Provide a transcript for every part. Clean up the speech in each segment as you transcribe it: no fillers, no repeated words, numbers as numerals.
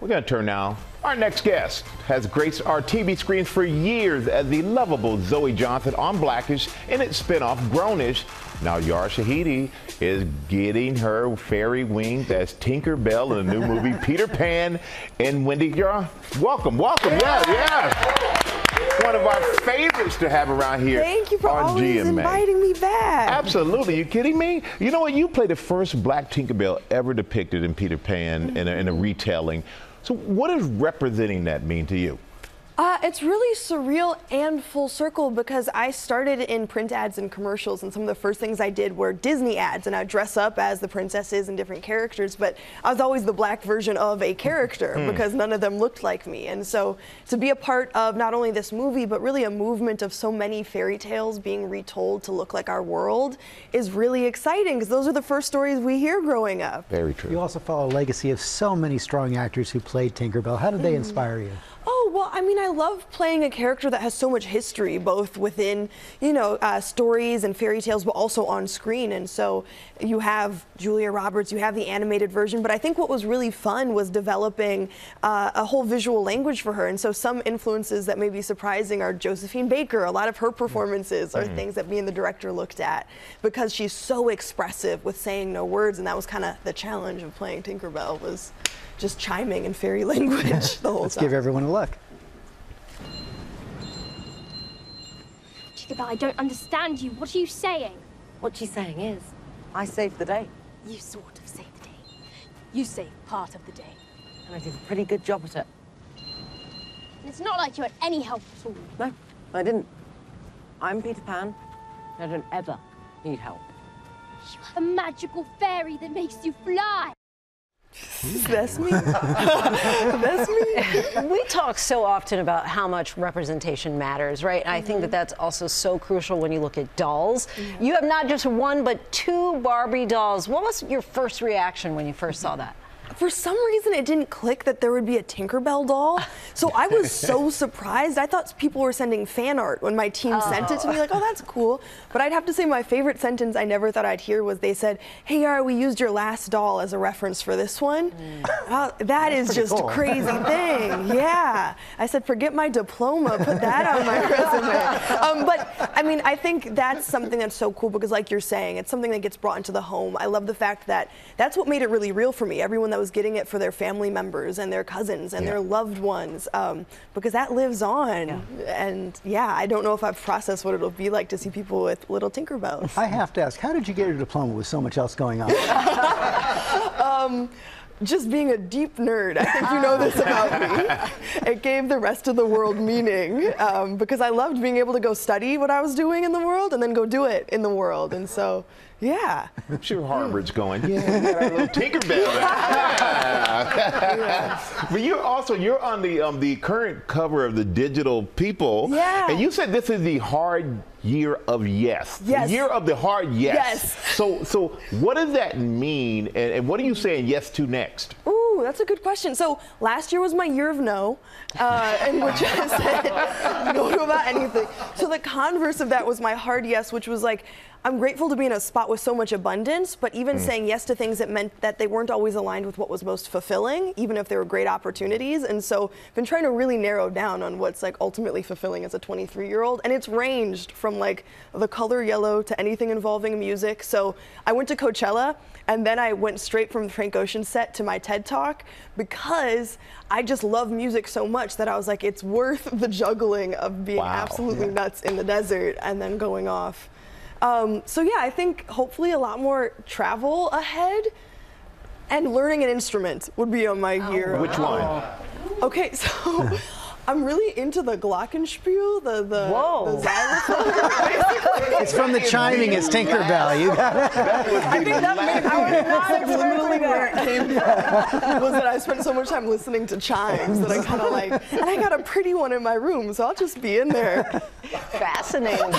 We're going to turn now. Our next guest has graced our TV screens for years as the lovable Zoe Johnson on Black-ish in its spinoff, Grownish. Now, Yara Shahidi is getting her fairy wings as Tinker Bell in the new movie, Peter Pan and Wendy. Yara, welcome, welcome. Yes. One of our favorites to have around here. Thank you for always inviting me back. Absolutely. You kidding me? You know what? You played the first black Tinker Bell ever depicted in Peter Pan in a retelling. So what does representing that mean to you? It's really surreal and full circle because I started in print ads and commercials, and some of the first things I did were Disney ads, and I'd dress up as the princesses and different characters, but I was always the black version of a character because none of them looked like me. And so to be a part of not only this movie, but really a movement of so many fairy tales being retold to look like our world is really exciting because those are the first stories we hear growing up. Very true. You also follow a legacy of so many strong actors who played Tinker Bell. How did they inspire you? Oh, well, I mean, I love playing a character that has so much history, both within, you know, stories and fairy tales, but also on screen. And so you have Julia Roberts, you have the animated version, but I think what was really fun was developing a whole visual language for her. And so some influences that may be surprising are Josephine Baker. A lot of her performances are things that me and the director looked at because she's so expressive with saying no words. And that was kind of the challenge of playing Tinker Bell, was just chiming in fairy language the whole time. Let's give everyone a look. Tinker Bell, I don't understand you. What are you saying? What she's saying is, I saved the day. You sort of saved the day. You saved part of the day. And I did a pretty good job at it. And it's not like you had any help at all. No, I didn't. I'm Peter Pan. I don't ever need help. You're a magical fairy that makes you fly. That's me. That's me. We talk so often about how much representation matters, right? And I think that that's also so crucial when you look at dolls. You have not just one, but two Barbie dolls. What was your first reaction when you first saw that? For some reason, it didn't click that there would be a Tinkerbell doll. So I was so surprised. I thought people were sending fan art when my team sent it to me, like, oh, that's cool. But I'd have to say my favorite sentence I never thought I'd hear was they said, hey, Yara, we used your last doll as a reference for this one. That is just cool. A crazy thing. Yeah. I said, forget my diploma. Put that on my resume. But, I mean, I think that's something that's so cool because, like you're saying, it's something that gets brought into the home. I love the fact that that's what made it really real for me. Everyone that was getting it for their family members and their cousins and their loved ones, because that lives on. And I don't know if I've processed what it'll be like to see people with little Tinkerbells. I have to ask, how did you get your diploma with so much else going on? Just being a deep nerd. I think you know this about me. It gave the rest of the world meaning because I loved being able to go study what I was doing in the world and then go do it in the world. And so, yeah. I'm sure Harvard's going, yeah, we got our little Tinkerbell. But you're also, you're on the current cover of the Digital People. Yeah. And you said this is the hard year of yes. Yes. The year of the hard yes. Yes. So what does that mean, and what are you saying yes to next? Ooh, that's a good question. So last year was my year of no, in which I said no to about anything. So the converse of that was my hard yes, which was like, I'm grateful to be in a spot with so much abundance, but even saying yes to things that meant that they weren't always aligned with what was most fulfilling, even if they were great opportunities. And so I've been trying to really narrow down on what's like ultimately fulfilling as a 23-year-old. And it's ranged from like the color yellow to anything involving music. So I went to Coachella and then I went straight from the Frank Ocean set to my TED Talk because I just love music so much that I was like, it's worth the juggling of being absolutely nuts in the desert and then going off. So yeah, I think hopefully a lot more travel ahead, and learning an instrument would be on my year. Which one? Okay, so I'm really into the glockenspiel, the xylophone. It's from the chiming. It's Tinker Bell. You got it. I think that made, I would not have literally where it came from was that I spent so much time listening to chimes that I kind of like, and I got a pretty one in my room, so I'll just be in there. Fascinating.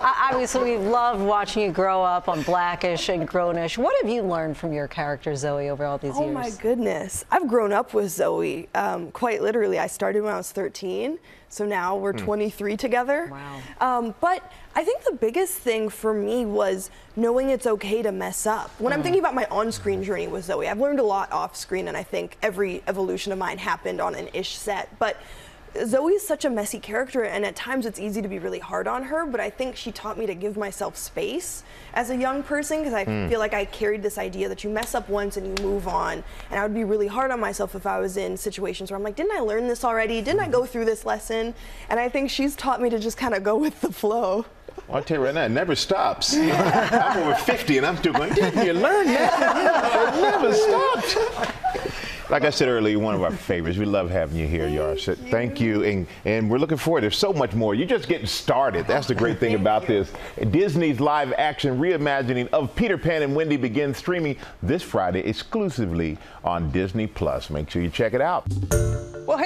Obviously, we love watching you grow up on Black-ish and Grown-ish. What have you learned from your character Zoe over all these years? Oh my goodness, I've grown up with Zoe. Quite literally, I started when I was was 13, so now we're 23 together. Wow. But I think the biggest thing for me was knowing it's okay to mess up. When I'm thinking about my on-screen journey with Zoe, I've learned a lot off-screen, and I think every evolution of mine happened on an ish set, but Zoe is such a messy character, and at times it's easy to be really hard on her, but I think she taught me to give myself space as a young person, because I feel like I carried this idea that you mess up once and you move on, and I would be really hard on myself if I was in situations where I'm like, didn't I learn this already? Didn't I go through this lesson? And I think she's taught me to just kind of go with the flow. Well, I'll tell you right now, it never stops. Yeah. I'm over 50 and I'm still going, didn't you learn that? It never stopped. Like I said earlier, one of our favorites. We love having you here, Yara. Thank you, and we're looking forward. There's so much more. You're just getting started. That's the great thing about this. Disney's live-action reimagining of Peter Pan and Wendy begins streaming this Friday exclusively on Disney+. Make sure you check it out. Well,